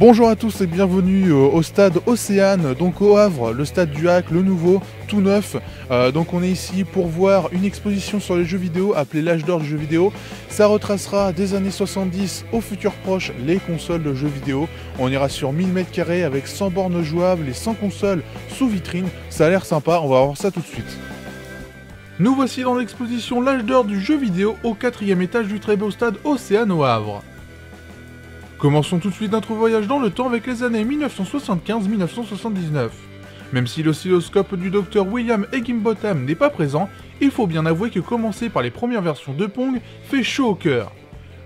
Bonjour à tous et bienvenue au stade Océane, donc au Havre, le stade du Hack, le nouveau, tout neuf. Donc on est ici pour voir une exposition sur les jeux vidéo appelée l'âge d'or du jeu vidéo. Ça retracera des années 70 au futur proche les consoles de jeux vidéo. On ira sur 1000 m² avec 100 bornes jouables et 100 consoles sous vitrine. Ça a l'air sympa, on va voir ça tout de suite. Nous voici dans l'exposition l'âge d'or du jeu vidéo au 4e étage du très beau stade Océane au Havre. Commençons tout de suite notre voyage dans le temps avec les années 1975-1979. Même si l'oscilloscope du docteur William Higinbotham n'est pas présent, il faut bien avouer que commencer par les premières versions de Pong fait chaud au cœur.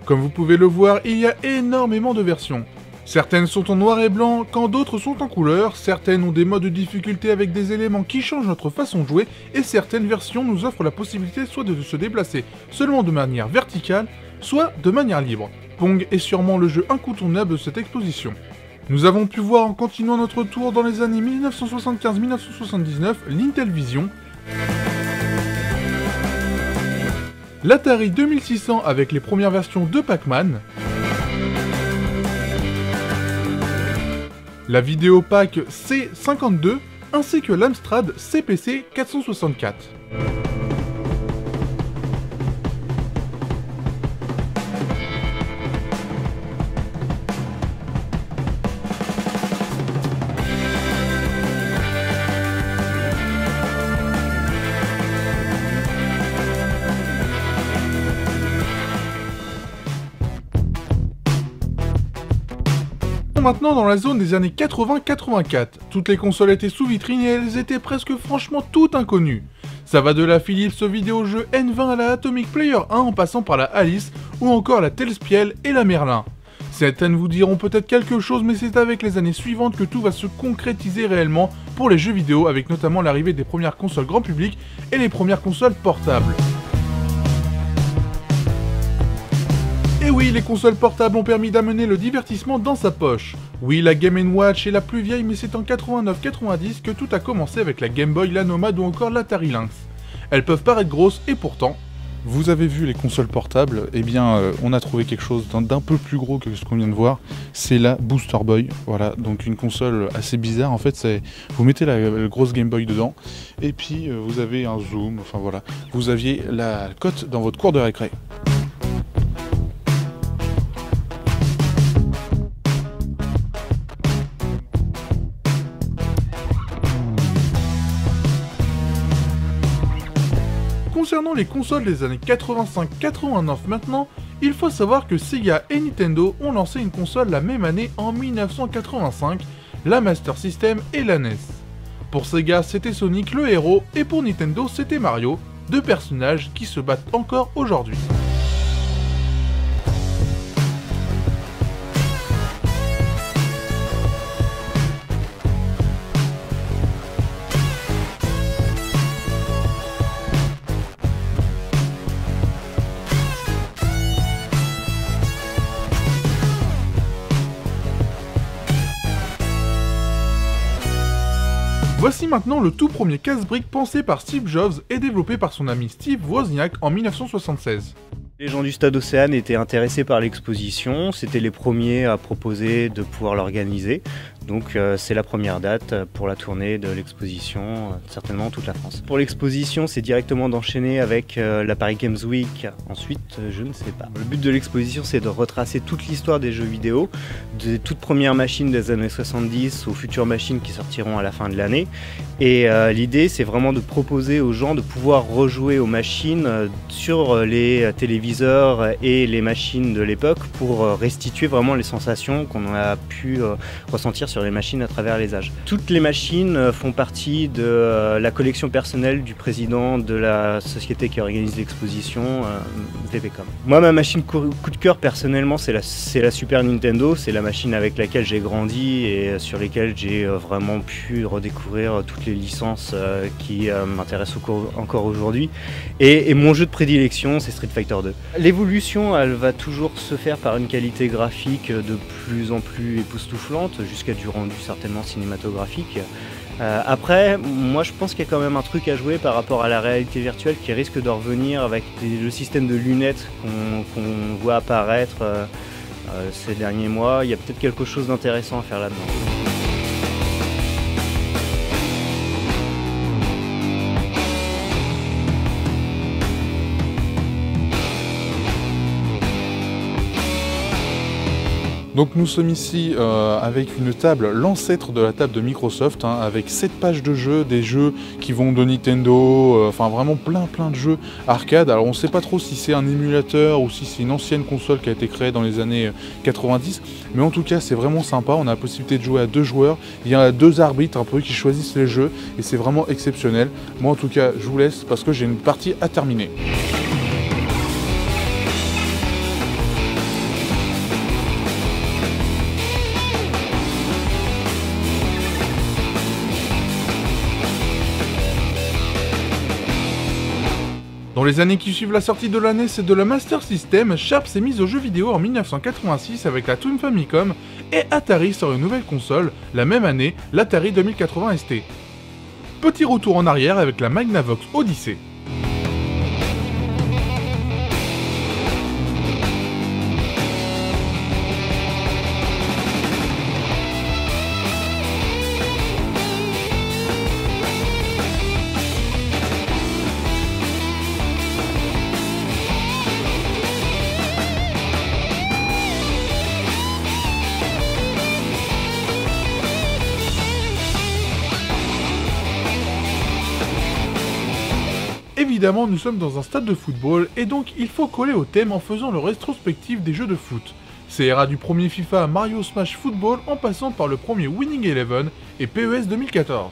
Comme vous pouvez le voir, il y a énormément de versions. Certaines sont en noir et blanc, quand d'autres sont en couleur, certaines ont des modes de difficulté avec des éléments qui changent notre façon de jouer, et certaines versions nous offrent la possibilité soit de se déplacer seulement de manière verticale, soit de manière libre. Pong est sûrement le jeu incontournable de cette exposition. Nous avons pu voir en continuant notre tour dans les années 1975-1979 l'Intelvision, l'Atari 2600 avec les premières versions de Pac-Man, la Videopac C52 ainsi que l'Amstrad CPC 464. Maintenant dans la zone des années 80-84, toutes les consoles étaient sous vitrine et elles étaient presque franchement toutes inconnues. Ça va de la Philips vidéo jeu N20 à la Atomic Player 1 en passant par la Alice ou encore la Telspiel et la Merlin. Certaines vous diront peut-être quelque chose mais c'est avec les années suivantes que tout va se concrétiser réellement pour les jeux vidéo avec notamment l'arrivée des premières consoles grand public et les premières consoles portables. Et oui, les consoles portables ont permis d'amener le divertissement dans sa poche. Oui, la Game & Watch est la plus vieille, mais c'est en 89-90 que tout a commencé avec la Game Boy, la Nomad ou encore l'Atari Lynx. Elles peuvent paraître grosses et pourtant... Vous avez vu les consoles portables, eh bien on a trouvé quelque chose d'un peu plus gros que ce qu'on vient de voir, c'est la Booster Boy. Voilà, donc une console assez bizarre en fait, vous mettez la grosse Game Boy dedans, et puis vous avez un zoom, enfin voilà, vous aviez la cote dans votre cour de récré. Concernant les consoles des années 85-89 maintenant, il faut savoir que Sega et Nintendo ont lancé une console la même année en 1985, la Master System et la NES. Pour Sega, c'était Sonic le héros et pour Nintendo, c'était Mario, deux personnages qui se battent encore aujourd'hui. Voici maintenant le tout premier casse-brique pensé par Steve Jobs et développé par son ami Steve Wozniak en 1976. Les gens du stade Océane étaient intéressés par l'exposition, c'était les premiers à proposer de pouvoir l'organiser, donc c'est la première date pour la tournée de l'exposition, certainement toute la France. Pour l'exposition, c'est directement d'enchaîner avec la Paris Games Week, ensuite je ne sais pas. Le but de l'exposition, c'est de retracer toute l'histoire des jeux vidéo, des toutes premières machines des années 70 aux futures machines qui sortiront à la fin de l'année, et l'idée c'est vraiment de proposer aux gens de pouvoir rejouer aux machines sur les télévisions et les machines de l'époque pour restituer vraiment les sensations qu'on a pu ressentir sur les machines à travers les âges. Toutes les machines font partie de la collection personnelle du président de la société qui organise l'exposition, VPCOM. Moi, ma machine coup de cœur personnellement, c'est la Super Nintendo, c'est la machine avec laquelle j'ai grandi et sur lesquelles j'ai vraiment pu redécouvrir toutes les licences qui m'intéressent encore aujourd'hui. Et mon jeu de prédilection, c'est Street Fighter 2. L'évolution, elle va toujours se faire par une qualité graphique de plus en plus époustouflante, jusqu'à du rendu certainement cinématographique. Après, moi je pense qu'il y a quand même un truc à jouer par rapport à la réalité virtuelle qui risque de revenir avec le système de lunettes qu'on voit apparaître ces derniers mois. Il y a peut-être quelque chose d'intéressant à faire là-dedans. Donc nous sommes ici avec une table, l'ancêtre de la table de Microsoft, hein, avec 7 pages de jeux, des jeux qui vont de Nintendo, enfin vraiment plein de jeux arcade. Alors on ne sait pas trop si c'est un émulateur ou si c'est une ancienne console qui a été créée dans les années 90, mais en tout cas c'est vraiment sympa, on a la possibilité de jouer à 2 joueurs, il y a 2 arbitres un peu qui choisissent les jeux et c'est vraiment exceptionnel. Moi en tout cas je vous laisse parce que j'ai une partie à terminer. Dans les années qui suivent la sortie de la NES et de la Master System, Sharp s'est mise aux jeux vidéo en 1986 avec la Toon Famicom et Atari sort une nouvelle console, la même année, l'Atari 2080 ST. Petit retour en arrière avec la Magnavox Odyssey. Évidemment, nous sommes dans un stade de football et donc il faut coller au thème en faisant le rétrospectif des jeux de foot. C'est era du premier FIFA à Mario Smash Football en passant par le premier Winning Eleven et PES 2014.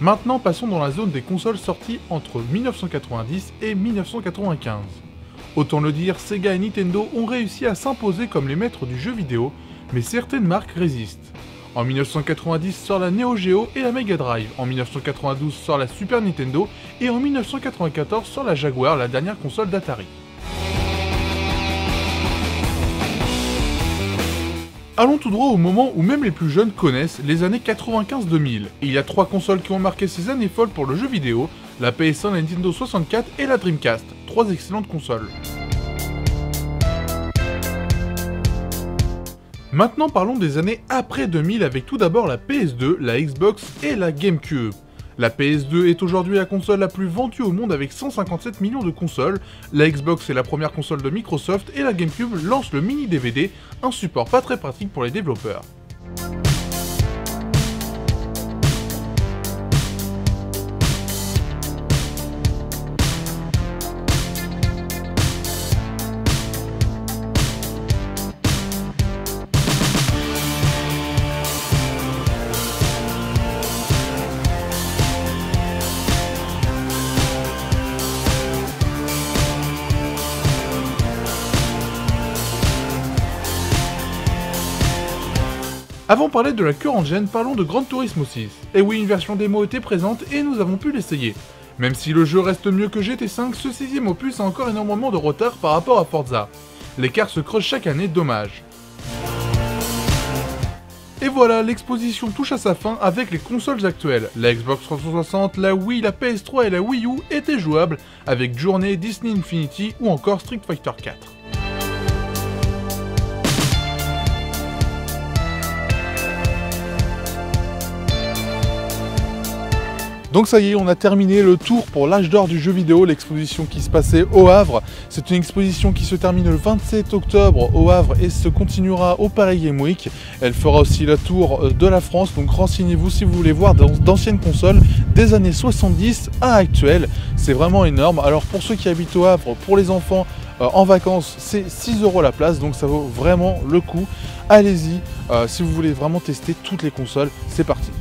Maintenant, passons dans la zone des consoles sorties entre 1990 et 1995. Autant le dire, Sega et Nintendo ont réussi à s'imposer comme les maîtres du jeu vidéo, mais certaines marques résistent. En 1990 sort la Neo Geo et la Mega Drive, en 1992 sort la Super Nintendo et en 1994 sort la Jaguar, la dernière console d'Atari. Allons tout droit au moment où même les plus jeunes connaissent les années 95-2000. Il y a 3 consoles qui ont marqué ces années folles pour le jeu vidéo, la PS1, la Nintendo 64 et la Dreamcast, 3 excellentes consoles. Maintenant parlons des années après 2000 avec tout d'abord la PS2, la Xbox et la GameCube. La PS2 est aujourd'hui la console la plus vendue au monde avec 157 millions de consoles, la Xbox est la première console de Microsoft et la GameCube lance le mini DVD, un support pas très pratique pour les développeurs. Avant de parler de la current gen, parlons de Gran Turismo 6. Et oui, une version démo était présente et nous avons pu l'essayer. Même si le jeu reste mieux que GT5, ce 6ème opus a encore énormément de retard par rapport à Forza. L'écart se creuse chaque année, dommage. Et voilà, l'exposition touche à sa fin avec les consoles actuelles. La Xbox 360, la Wii, la PS3 et la Wii U étaient jouables avec Journey, Disney Infinity ou encore Street Fighter 4. Donc ça y est, on a terminé le tour pour l'âge d'or du jeu vidéo, l'exposition qui se passait au Havre. C'est une exposition qui se termine le 27 octobre au Havre et se continuera au Paris Games Week. Elle fera aussi la tour de la France, donc renseignez-vous si vous voulez voir d'anciennes consoles des années 70 à actuelles. C'est vraiment énorme. Alors pour ceux qui habitent au Havre, pour les enfants en vacances, c'est 6 € la place, donc ça vaut vraiment le coup. Allez-y, si vous voulez vraiment tester toutes les consoles, c'est parti.